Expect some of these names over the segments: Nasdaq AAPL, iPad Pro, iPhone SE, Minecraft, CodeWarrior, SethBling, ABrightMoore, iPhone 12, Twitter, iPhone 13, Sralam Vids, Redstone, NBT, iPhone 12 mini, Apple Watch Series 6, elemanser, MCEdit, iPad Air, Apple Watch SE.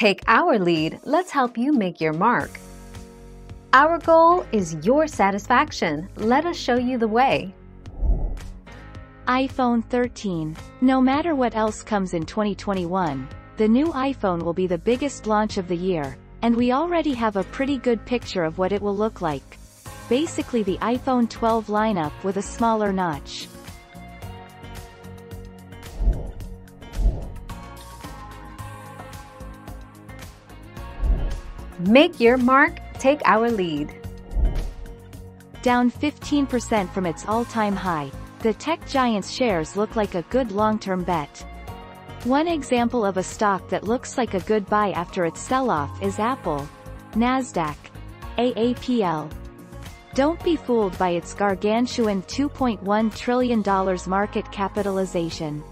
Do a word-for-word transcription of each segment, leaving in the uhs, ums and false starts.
Take our lead, let's help you make your mark. Our goal is your satisfaction. Let us show you the way. iPhone thirteen. No matter what else comes in twenty twenty-one, the new iPhone will be the biggest launch of the year, and we already have a pretty good picture of what it will look like. Basically the iPhone twelve lineup with a smaller notch. Make your mark, take our lead. Down fifteen percent from its all-time high, the tech giant's shares look like a good long-term bet. One example of a stock that looks like a good buy after its sell-off is Apple. Nasdaq A A P L. Don't be fooled by its gargantuan two point one trillion dollars market capitalization.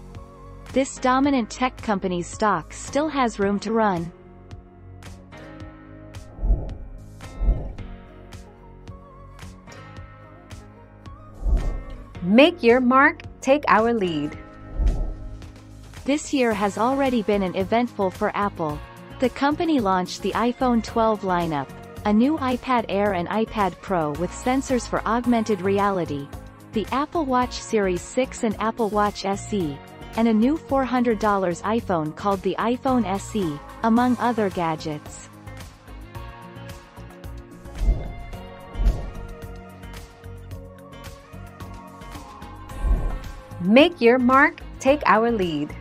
This dominant tech company's stock still has room to run. Make your mark, take our lead. This year has already been an eventful for Apple. The company launched the iPhone twelve lineup, a new iPad Air and iPad Pro with sensors for augmented reality, the Apple Watch Series six and Apple Watch S E, and a new four hundred dollar iPhone called the iPhone S E, among other gadgets. Make your mark, take our lead.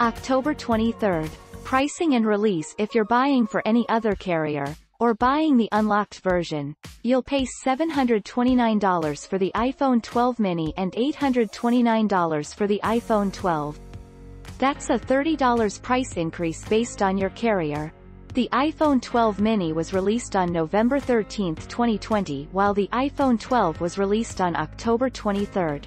October twenty-third. Pricing and release. If you're buying for any other carrier, or buying the unlocked version, you'll pay seven hundred twenty-nine dollars for the iPhone twelve mini and eight hundred twenty-nine dollars for the iPhone twelve. That's a thirty dollar price increase based on your carrier. The iPhone twelve mini was released on November thirteenth twenty twenty, while the iPhone twelve was released on October twenty-third.